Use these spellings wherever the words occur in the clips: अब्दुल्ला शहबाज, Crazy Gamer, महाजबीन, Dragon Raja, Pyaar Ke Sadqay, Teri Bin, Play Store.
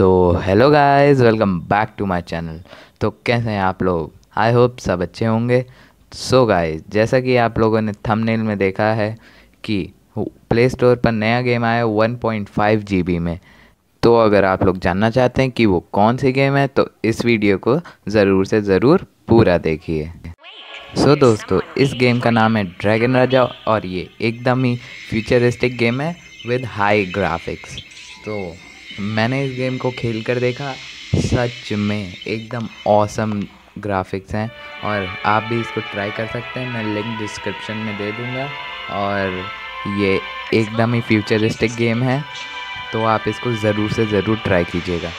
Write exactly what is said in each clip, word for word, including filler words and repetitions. So hello guys, welcome back to my channel. तो कैसे हैं आप लोग? आई होप सब अच्छे होंगे। सो so गाइस, जैसा कि आप लोगों ने थंबनेल में देखा है कि प्ले स्टोर पर नया गेम आया वन पॉइंट फाइव जीबी में। तो अगर आप लोग जानना चाहते हैं कि वो कौन सी गेम है तो इस वीडियो को ज़रूर से ज़रूर पूरा देखिए। सो so दोस्तों, इस गेम का नाम है ड्रैगन राजा और ये एकदम ही फ्यूचरिस्टिक गेम है विद हाई ग्राफिक्स। तो मैंने इस गेम को खेल कर देखा, सच में एकदम ऑसम ग्राफिक्स हैं और आप भी इसको ट्राई कर सकते हैं। मैं लिंक डिस्क्रिप्शन में दे दूंगा और ये एकदम ही फ्यूचरिस्टिक गेम है तो आप इसको ज़रूर से ज़रूर ट्राई कीजिएगा।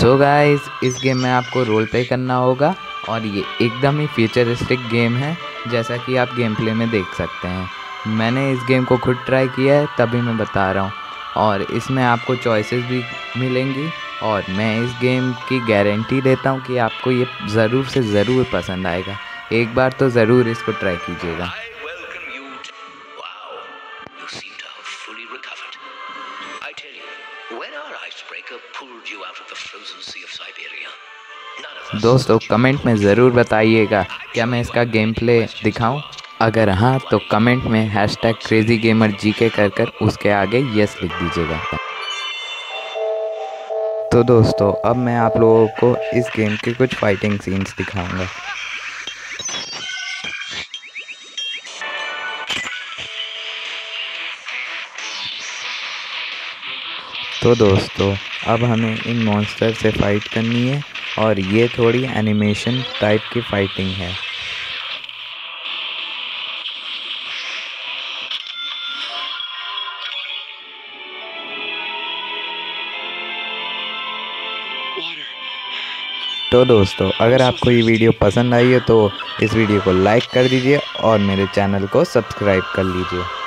सो गाइस, इस गेम में आपको रोल प्ले करना होगा और ये एकदम ही फ्यूचरिस्टिक गेम है जैसा कि आप गेम प्ले में देख सकते हैं। मैंने इस गेम को खुद ट्राई किया है तभी मैं बता रहा हूँ और इसमें आपको चॉइसेस भी मिलेंगी और मैं इस गेम की गारंटी देता हूँ कि आपको ये ज़रूर से ज़रूर पसंद आएगा। एक बार तो ज़रूर इसको ट्राई कीजिएगा। दोस्तों, कमेंट में ज़रूर बताइएगा क्या मैं इसका गेम प्ले दिखाऊँ। अगर हाँ तो कमेंट में हैश टैग क्रेजी गेमर जी के कर कर उसके आगे यस लिख दीजिएगा। तो दोस्तों, अब मैं आप लोगों को इस गेम के कुछ फाइटिंग सीन्स दिखाऊंगा। तो दोस्तों, अब हमें इन मॉन्स्टर से फाइट करनी है और ये थोड़ी एनिमेशन टाइप की फाइटिंग है। तो दोस्तों, अगर आपको ये वीडियो पसंद आई है तो इस वीडियो को लाइक कर दीजिए और मेरे चैनल को सब्सक्राइब कर लीजिए।